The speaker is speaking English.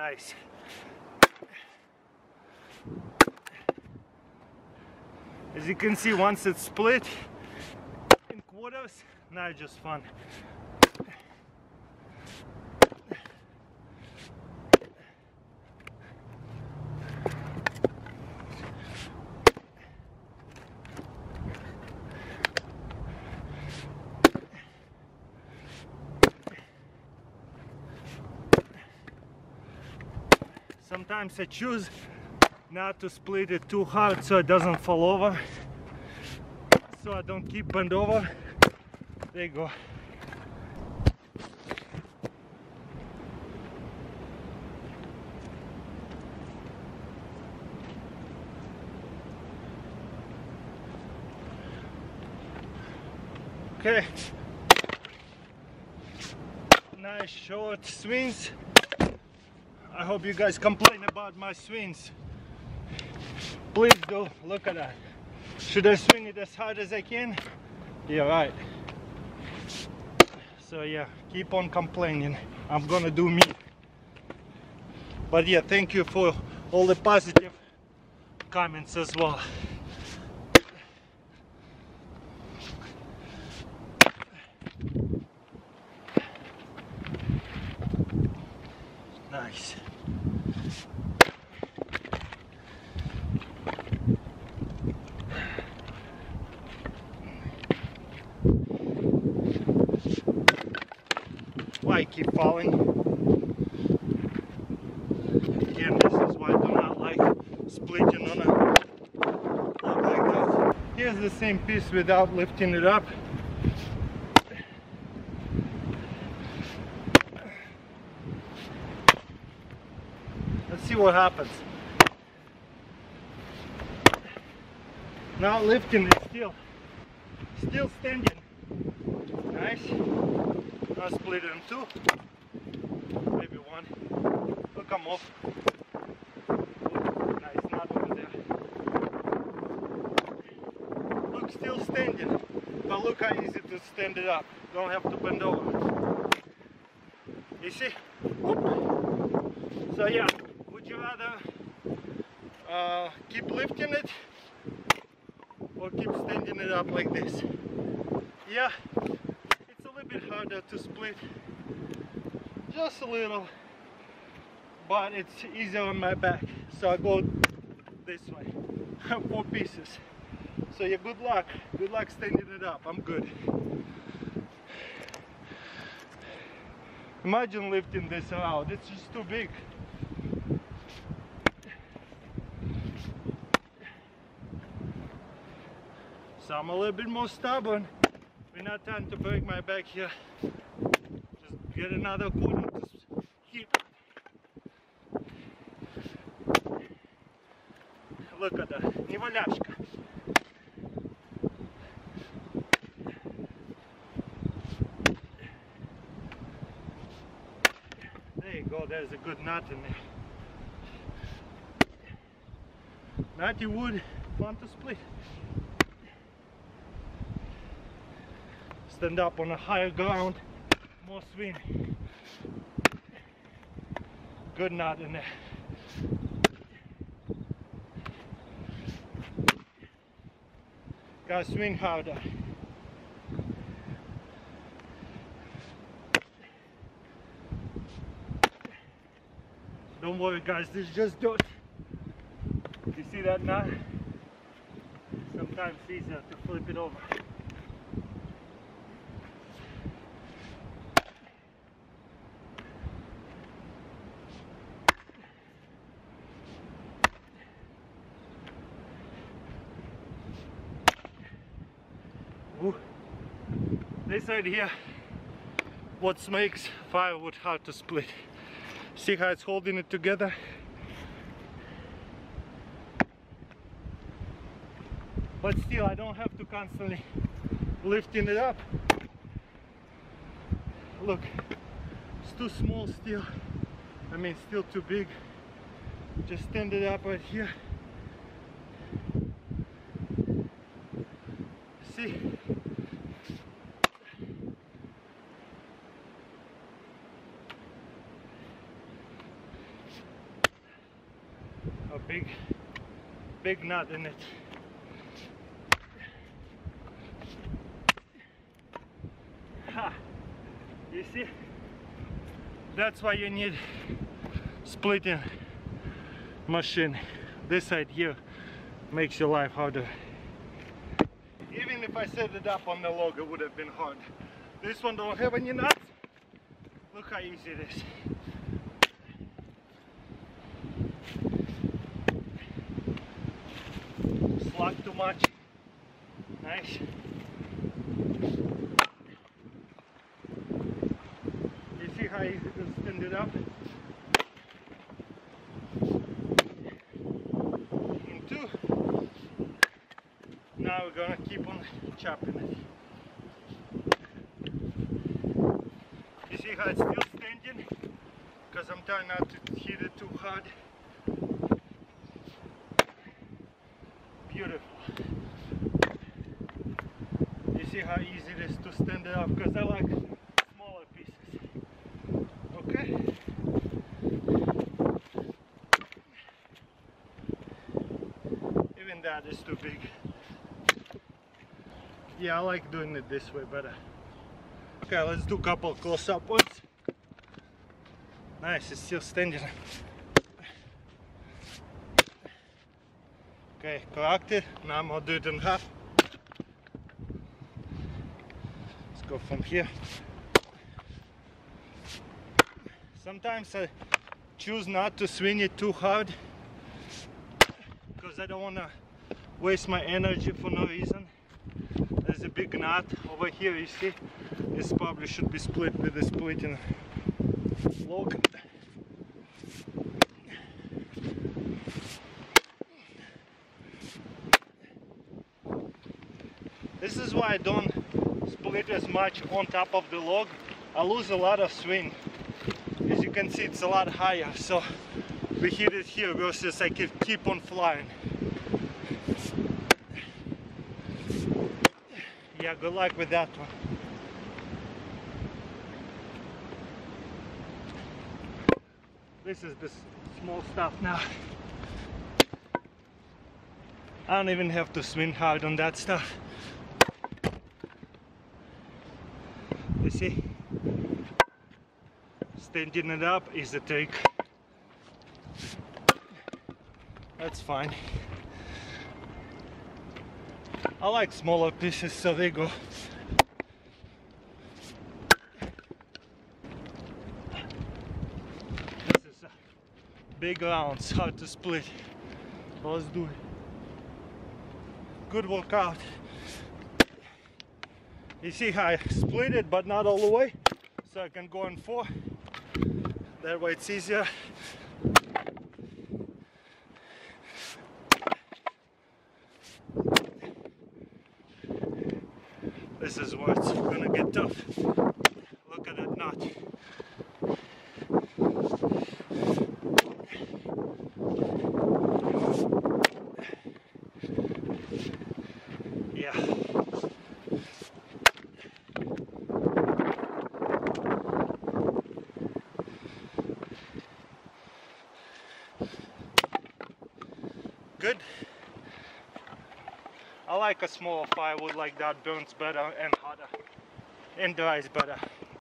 Nice. As you can see, once it's split in quarters, now it's just fun. Sometimes I choose not to split it too hard so it doesn't fall over, so I don't keep bent over. There you go. Okay. Nice short swings. I hope you guys complain about my swings. Please do. Look at that. Should I swing it as hard as I can? Yeah, right. So yeah, keep on complaining. I'm gonna do me. But yeah, thank you for all the positive comments as well. Nice. Why I keep falling? Again, this is why I do not like splitting on a log like that. Here's the same piece without lifting it up. Let's see what happens. Now lifting it still standing. Nice. Now split it in two. Maybe one. It'll come off. Oh, nice, not over there. Look, still standing. But look how easy to stand it up. Don't have to bend over. You see? Whoop. So yeah. Would you rather keep lifting it or keep standing it up like this? Yeah, it's a little bit harder to split, just a little, but it's easier on my back, so I go this way. 4 pieces. So yeah, good luck standing it up. I'm good. Imagine lifting this out, it's just too big. So I'm a little bit more stubborn. We're not trying to break my back here. Just get another corner to hit. Look at that. Неваляшка. There you go. There's a good nut in there. Nutty wood. Fun to split. Stand up on a higher ground, more swing. Good knot in there. Gotta swing harder. Don't worry guys, this is just dirt. You see that knot? Sometimes it's easier to flip it over. This right here, what makes firewood hard to split. See how it's holding it together? But still, I don't have to constantly lifting it up. Look, it's too small still. I mean, still too big. Just stand it up right here. See? big nut in it. Ha! You see? That's why you need splitting machine. This side here makes your life harder. Even if I set it up on the log, it would have been hard. This one don't have any nuts. Look how easy it is. Slack too much. Nice. You see how easy to stand it up? In two. Now we're gonna keep on chopping it. You see how it's still standing? Because I'm trying not to hit it too hard. Beautiful. You see how easy it is to stand it up, because I like smaller pieces. Okay? Even that is too big. Yeah, I like doing it this way better. Okay, let's do a couple close-up ones. Nice, it's still standing. Okay, corrected. Now I'm gonna do it in half. Let's go from here. Sometimes I choose not to swing it too hard because I don't want to waste my energy for no reason. There's a big knot over here, you see? This probably should be split with a splitting log. This is why I don't split as much on top of the log. I lose a lot of swing. As you can see, it's a lot higher, so we hit it here versus I can keep on flying. Yeah, good luck with that one. This is the small stuff now. I don't even have to swing hard on that stuff. You see, standing it up is a trick. That's fine. I like smaller pieces, so they go. This is a big round, it's hard to split. Let's do it. Good workout. You see how I split it, but not all the way, so I can go in four. That way it's easier. This is where it's gonna get tough. Look at that knot. Yeah. Good. I like a smaller firewood like that, burns better and hotter and dries better.